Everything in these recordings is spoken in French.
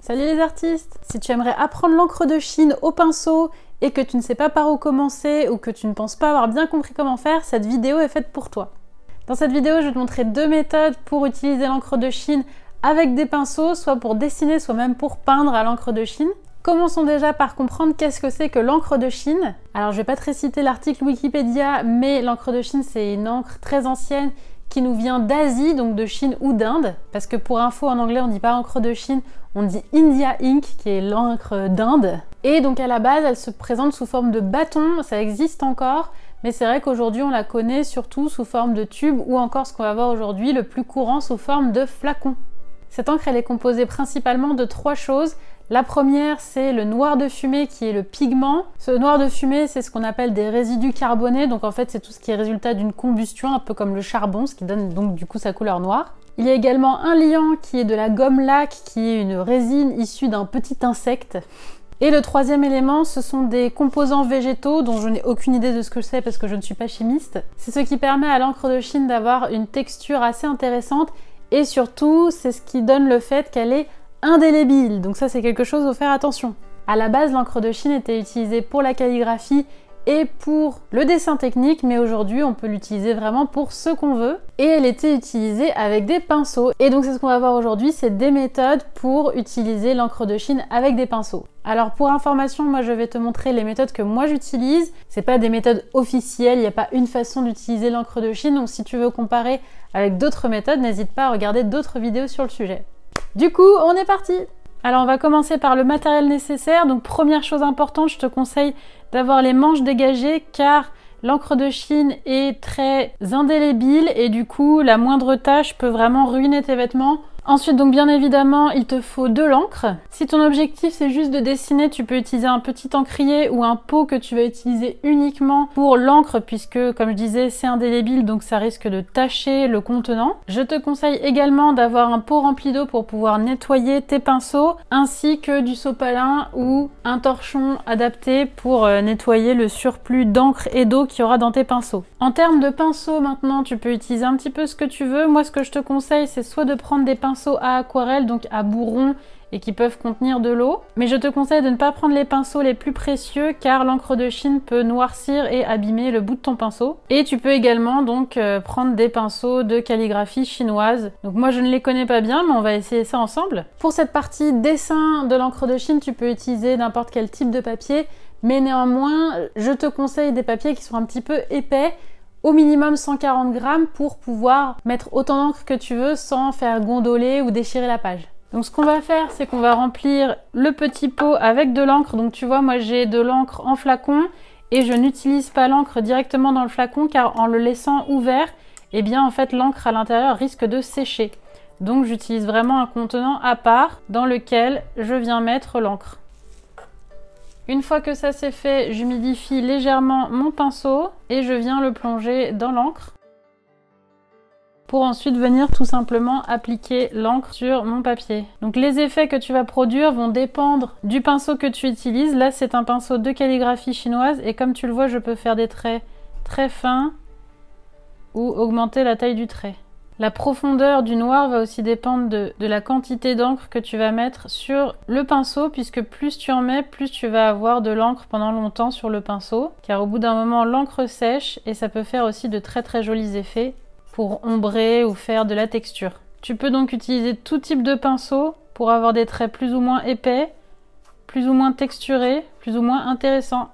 Salut les artistes! Si tu aimerais apprendre l'encre de Chine au pinceau et que tu ne sais pas par où commencer ou que tu ne penses pas avoir bien compris comment faire, cette vidéo est faite pour toi. Dans cette vidéo, je vais te montrer deux méthodes pour utiliser l'encre de Chine avec des pinceaux, soit pour dessiner, soit même pour peindre à l'encre de Chine. Commençons déjà par comprendre qu'est-ce que c'est que l'encre de Chine. Alors je vais pas te réciter l'article Wikipédia, mais l'encre de Chine c'est une encre très ancienne qui nous vient d'Asie, donc de Chine ou d'Inde, parce que pour info en anglais on dit pas encre de Chine, on dit India Ink, qui est l'encre d'Inde. Et donc à la base elle se présente sous forme de bâton, ça existe encore, mais c'est vrai qu'aujourd'hui on la connaît surtout sous forme de tube ou encore ce qu'on va voir aujourd'hui le plus courant sous forme de flacon. Cette encre elle est composée principalement de trois choses. La première, c'est le noir de fumée qui est le pigment. Ce noir de fumée, c'est ce qu'on appelle des résidus carbonés. Donc en fait, c'est tout ce qui est résultat d'une combustion, un peu comme le charbon, ce qui donne donc du coup sa couleur noire. Il y a également un liant qui est de la gomme laque, qui est une résine issue d'un petit insecte. Et le troisième élément, ce sont des composants végétaux dont je n'ai aucune idée de ce que c'est parce que je ne suis pas chimiste. C'est ce qui permet à l'encre de Chine d'avoir une texture assez intéressante et surtout, c'est ce qui donne le fait qu'elle est indélébile, donc ça c'est quelque chose à faire attention. À la base, l'encre de Chine était utilisée pour la calligraphie et pour le dessin technique, mais aujourd'hui on peut l'utiliser vraiment pour ce qu'on veut. Et elle était utilisée avec des pinceaux. Et donc c'est ce qu'on va voir aujourd'hui, c'est des méthodes pour utiliser l'encre de Chine avec des pinceaux. Alors pour information, moi je vais te montrer les méthodes que moi j'utilise. C'est pas des méthodes officielles, il n'y a pas une façon d'utiliser l'encre de Chine, donc si tu veux comparer avec d'autres méthodes, n'hésite pas à regarder d'autres vidéos sur le sujet. Du coup, on est parti! Alors on va commencer par le matériel nécessaire. Donc première chose importante, je te conseille d'avoir les manches dégagées car l'encre de Chine est très indélébile et du coup la moindre tache peut vraiment ruiner tes vêtements. Ensuite donc bien évidemment il te faut de l'encre. Si ton objectif c'est juste de dessiner, tu peux utiliser un petit encrier ou un pot que tu vas utiliser uniquement pour l'encre puisque comme je disais c'est indélébile donc ça risque de tacher le contenant. Je te conseille également d'avoir un pot rempli d'eau pour pouvoir nettoyer tes pinceaux ainsi que du sopalin ou un torchon adapté pour nettoyer le surplus d'encre et d'eau qu'il y aura dans tes pinceaux. En termes de pinceaux maintenant tu peux utiliser un petit peu ce que tu veux. Moi ce que je te conseille c'est soit de prendre des pinceaux à aquarelle, donc à bout rond et qui peuvent contenir de l'eau. Mais je te conseille de ne pas prendre les pinceaux les plus précieux car l'encre de Chine peut noircir et abîmer le bout de ton pinceau. Et tu peux également donc prendre des pinceaux de calligraphie chinoise. Donc moi je ne les connais pas bien mais on va essayer ça ensemble. Pour cette partie dessin de l'encre de Chine, tu peux utiliser n'importe quel type de papier mais néanmoins je te conseille des papiers qui sont un petit peu épais, au minimum 140 grammes pour pouvoir mettre autant d'encre que tu veux sans faire gondoler ou déchirer la page. Donc ce qu'on va faire, c'est qu'on va remplir le petit pot avec de l'encre. Donc tu vois, moi j'ai de l'encre en flacon et je n'utilise pas l'encre directement dans le flacon car en le laissant ouvert, eh bien en fait l'encre à l'intérieur risque de sécher. Donc j'utilise vraiment un contenant à part dans lequel je viens mettre l'encre. Une fois que ça c'est fait, j'humidifie légèrement mon pinceau et je viens le plonger dans l'encre pour ensuite venir tout simplement appliquer l'encre sur mon papier. Donc les effets que tu vas produire vont dépendre du pinceau que tu utilises. Là c'est un pinceau de calligraphie chinoise et comme tu le vois je peux faire des traits très fins ou augmenter la taille du trait. La profondeur du noir va aussi dépendre de la quantité d'encre que tu vas mettre sur le pinceau puisque plus tu en mets, plus tu vas avoir de l'encre pendant longtemps sur le pinceau car au bout d'un moment l'encre sèche et ça peut faire aussi de très très jolis effets pour ombrer ou faire de la texture. Tu peux donc utiliser tout type de pinceau pour avoir des traits plus ou moins épais, plus ou moins texturés, plus ou moins intéressants.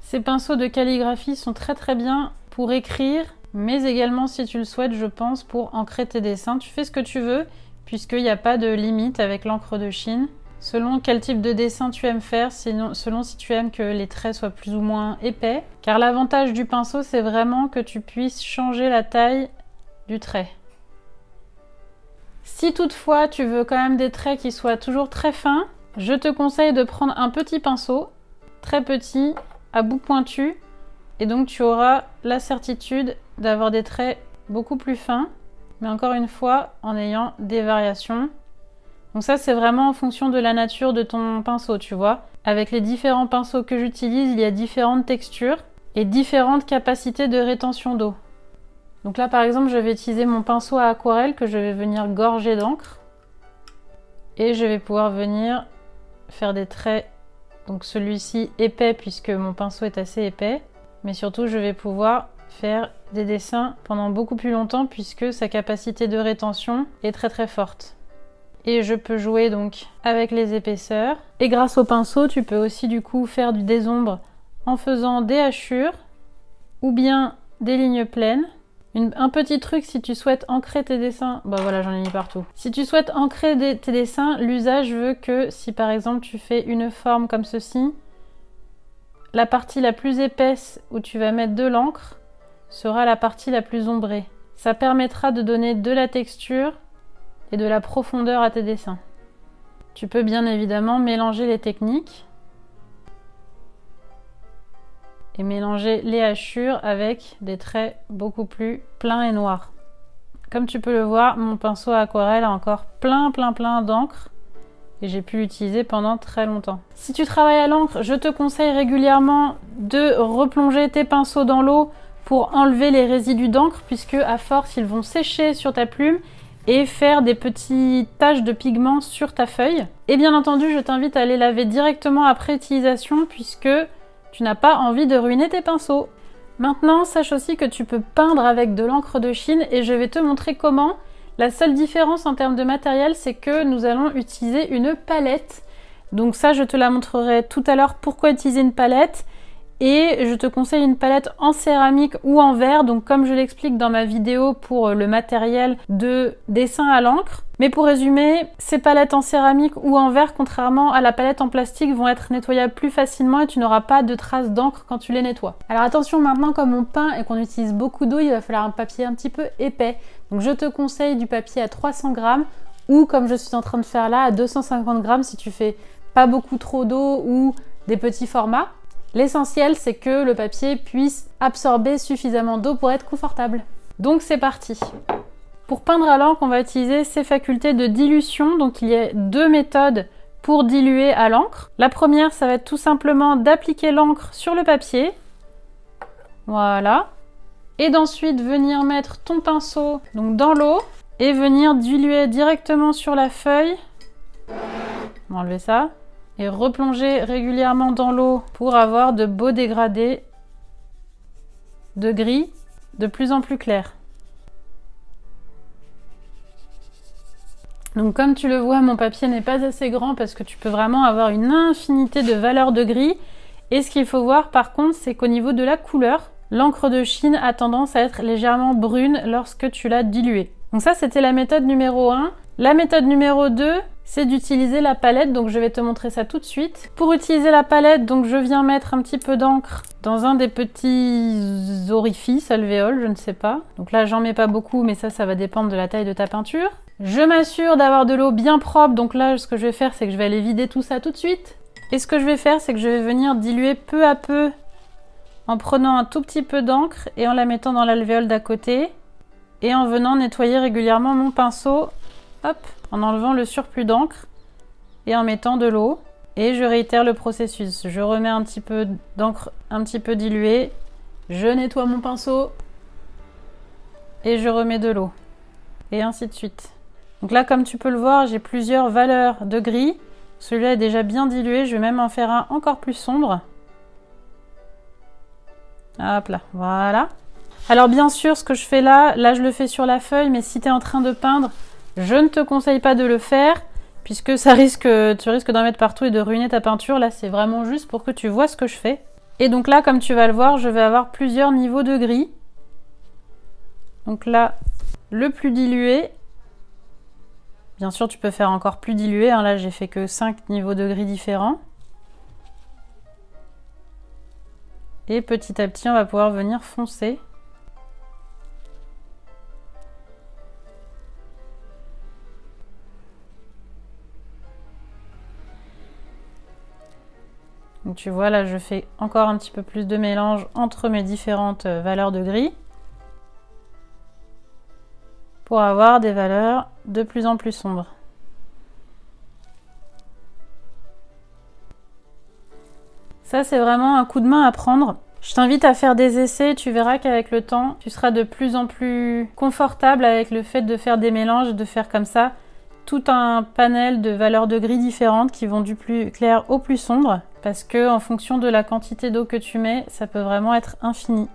Ces pinceaux de calligraphie sont très très bien pour écrire mais également si tu le souhaites je pense pour ancrer tes dessins. Tu fais ce que tu veux puisqu'il n'y a pas de limite avec l'encre de Chine selon quel type de dessin tu aimes faire, selon si tu aimes que les traits soient plus ou moins épais car l'avantage du pinceau c'est vraiment que tu puisses changer la taille du trait. Si toutefois tu veux quand même des traits qui soient toujours très fins, je te conseille de prendre un petit pinceau très petit à bout pointu et donc tu auras la certitude d'avoir des traits beaucoup plus fins, mais encore une fois en ayant des variations. Donc ça c'est vraiment en fonction de la nature de ton pinceau, tu vois. Avec les différents pinceaux que j'utilise, il y a différentes textures et différentes capacités de rétention d'eau. Donc là par exemple je vais utiliser mon pinceau à aquarelle que je vais venir gorger d'encre. Et je vais pouvoir venir faire des traits, donc celui-ci épais puisque mon pinceau est assez épais. Mais surtout, je vais pouvoir faire des dessins pendant beaucoup plus longtemps puisque sa capacité de rétention est très très forte. Et je peux jouer donc avec les épaisseurs. Et grâce au pinceau, tu peux aussi du coup faire du désombres en faisant des hachures ou bien des lignes pleines. Un petit truc, si tu souhaites ancrer tes dessins, bah voilà, j'en ai mis partout. Si tu souhaites ancrer tes dessins, l'usage veut que si par exemple tu fais une forme comme ceci, la partie la plus épaisse où tu vas mettre de l'encre sera la partie la plus ombrée. Ça permettra de donner de la texture et de la profondeur à tes dessins. Tu peux bien évidemment mélanger les techniques et mélanger les hachures avec des traits beaucoup plus pleins et noirs. Comme tu peux le voir, mon pinceau à aquarelle a encore plein d'encre et j'ai pu l'utiliser pendant très longtemps. Si tu travailles à l'encre, je te conseille régulièrement de replonger tes pinceaux dans l'eau pour enlever les résidus d'encre puisque à force, ils vont sécher sur ta plume et faire des petites taches de pigments sur ta feuille. Et bien entendu, je t'invite à les laver directement après utilisation puisque tu n'as pas envie de ruiner tes pinceaux. Maintenant, sache aussi que tu peux peindre avec de l'encre de Chine et je vais te montrer comment. La seule différence en termes de matériel, c'est que nous allons utiliser une palette. Donc ça, je te la montrerai tout à l'heure pourquoi utiliser une palette. Et je te conseille une palette en céramique ou en verre. Donc comme je l'explique dans ma vidéo pour le matériel de dessin à l'encre. Mais pour résumer, ces palettes en céramique ou en verre, contrairement à la palette en plastique, vont être nettoyables plus facilement et tu n'auras pas de traces d'encre quand tu les nettoies. Alors attention, maintenant comme on peint et qu'on utilise beaucoup d'eau, il va falloir un papier un petit peu épais. Donc je te conseille du papier à 300 grammes ou comme je suis en train de faire là, à 250 grammes si tu fais pas beaucoup trop d'eau ou des petits formats. L'essentiel, c'est que le papier puisse absorber suffisamment d'eau pour être confortable. Donc c'est parti. Pour peindre à l'encre, on va utiliser ses facultés de dilution. Donc il y a deux méthodes pour diluer à l'encre. La première, ça va être tout simplement d'appliquer l'encre sur le papier. Voilà. Et d'ensuite venir mettre ton pinceau donc dans l'eau et venir diluer directement sur la feuille. On va enlever ça. Et replonger régulièrement dans l'eau pour avoir de beaux dégradés de gris de plus en plus clairs. Donc comme tu le vois, mon papier n'est pas assez grand parce que tu peux vraiment avoir une infinité de valeurs de gris. Et ce qu'il faut voir par contre, c'est qu'au niveau de la couleur, l'encre de Chine a tendance à être légèrement brune lorsque tu l'as diluée. Donc ça, c'était la méthode numéro 1. La méthode numéro 2, c'est d'utiliser la palette, donc je vais te montrer ça tout de suite. Pour utiliser la palette, donc je viens mettre un petit peu d'encre dans un des petits orifices, alvéoles, je ne sais pas. Donc là, j'en mets pas beaucoup, mais ça va dépendre de la taille de ta peinture. Je m'assure d'avoir de l'eau bien propre, donc là, ce que je vais faire, c'est que je vais aller vider tout ça tout de suite. Et ce que je vais faire, c'est que je vais venir diluer peu à peu en prenant un tout petit peu d'encre et en la mettant dans l'alvéole d'à côté et en venant nettoyer régulièrement mon pinceau. Hop, en enlevant le surplus d'encre et en mettant de l'eau. Et je réitère le processus. Je remets un petit peu d'encre un petit peu diluée. Je nettoie mon pinceau. Et je remets de l'eau. Et ainsi de suite. Donc là, comme tu peux le voir, j'ai plusieurs valeurs de gris. Celui-là est déjà bien dilué. Je vais même en faire un encore plus sombre. Hop là, voilà. Alors bien sûr, ce que je fais là, je le fais sur la feuille. Mais si tu es en train de peindre, je ne te conseille pas de le faire puisque tu risques d'en mettre partout et de ruiner ta peinture. Là, c'est vraiment juste pour que tu vois ce que je fais. Et donc là, comme tu vas le voir, je vais avoir plusieurs niveaux de gris. Donc là, le plus dilué. Bien sûr, tu peux faire encore plus dilué. Là, j'ai fait que 5 niveaux de gris différents. Et petit à petit, on va pouvoir venir foncer. Donc tu vois, là, je fais encore un petit peu plus de mélange entre mes différentes valeurs de gris pour avoir des valeurs de plus en plus sombres. Ça, c'est vraiment un coup de main à prendre. Je t'invite à faire des essais, tu verras qu'avec le temps, tu seras de plus en plus confortable avec le fait de faire des mélanges, de faire comme ça tout un panel de valeurs de gris différentes qui vont du plus clair au plus sombre, parce que en fonction de la quantité d'eau que tu mets, ça peut vraiment être infini.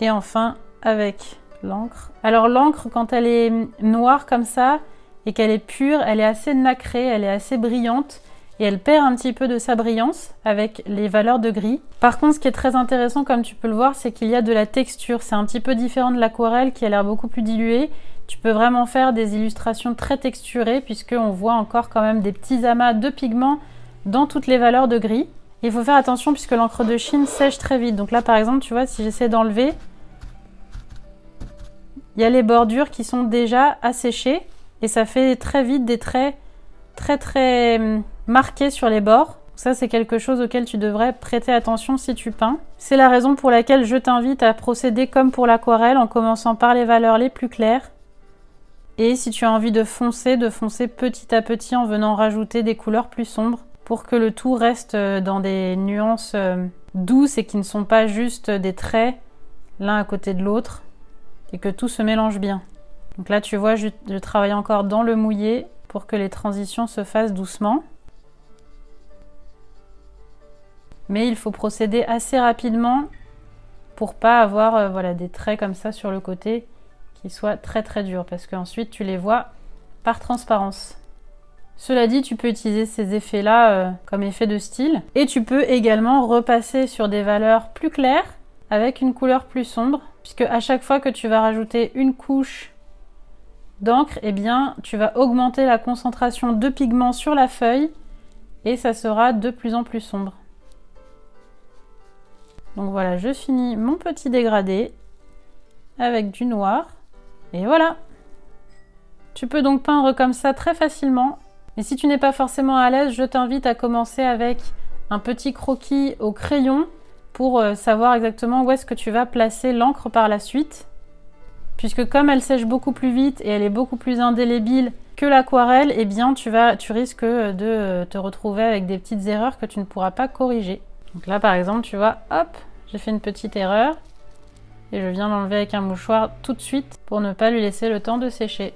Et enfin, avec l'encre. Alors l'encre, quand elle est noire comme ça et qu'elle est pure, elle est assez nacrée, elle est assez brillante et elle perd un petit peu de sa brillance avec les valeurs de gris. Par contre, ce qui est très intéressant, comme tu peux le voir, c'est qu'il y a de la texture. C'est un petit peu différent de l'aquarelle qui a l'air beaucoup plus diluée. Tu peux vraiment faire des illustrations très texturées puisqu'on voit encore quand même des petits amas de pigments dans toutes les valeurs de gris. Il faut faire attention puisque l'encre de Chine sèche très vite. Donc là, par exemple, tu vois, si j'essaie d'enlever, il y a les bordures qui sont déjà asséchées et ça fait très vite des traits très très marqués sur les bords. Ça, c'est quelque chose auquel tu devrais prêter attention si tu peins. C'est la raison pour laquelle je t'invite à procéder comme pour l'aquarelle en commençant par les valeurs les plus claires. Et si tu as envie de foncer petit à petit en venant rajouter des couleurs plus sombres pour que le tout reste dans des nuances douces et qui ne sont pas juste des traits l'un à côté de l'autre et que tout se mélange bien. Donc là, tu vois, je travaille encore dans le mouillé pour que les transitions se fassent doucement. Mais il faut procéder assez rapidement pour pas avoir voilà, des traits comme ça sur le côté qui soient très très durs parce qu'ensuite tu les vois par transparence. Cela dit, tu peux utiliser ces effets-là comme effet de style et tu peux également repasser sur des valeurs plus claires avec une couleur plus sombre puisque à chaque fois que tu vas rajouter une couche d'encre, eh bien, tu vas augmenter la concentration de pigments sur la feuille et ça sera de plus en plus sombre. Donc voilà, je finis mon petit dégradé avec du noir et voilà. Tu peux donc peindre comme ça très facilement. Mais si tu n'es pas forcément à l'aise, je t'invite à commencer avec un petit croquis au crayon pour savoir exactement où est-ce que tu vas placer l'encre par la suite. Puisque comme elle sèche beaucoup plus vite et elle est beaucoup plus indélébile que l'aquarelle, eh bien tu risques de te retrouver avec des petites erreurs que tu ne pourras pas corriger. Donc là par exemple, tu vois, hop, j'ai fait une petite erreur et je viens l'enlever avec un mouchoir tout de suite pour ne pas lui laisser le temps de sécher.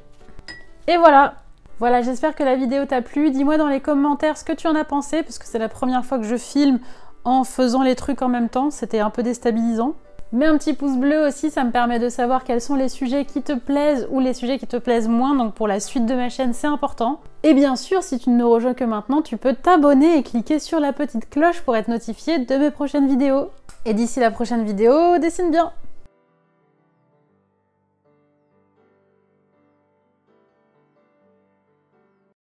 Et voilà! Voilà, j'espère que la vidéo t'a plu. Dis-moi dans les commentaires ce que tu en as pensé, parce que c'est la première fois que je filme en faisant les trucs en même temps, c'était un peu déstabilisant. Mets un petit pouce bleu aussi, ça me permet de savoir quels sont les sujets qui te plaisent ou les sujets qui te plaisent moins, donc pour la suite de ma chaîne c'est important. Et bien sûr, si tu ne nous rejoins que maintenant, tu peux t'abonner et cliquer sur la petite cloche pour être notifié de mes prochaines vidéos. Et d'ici la prochaine vidéo, dessine bien!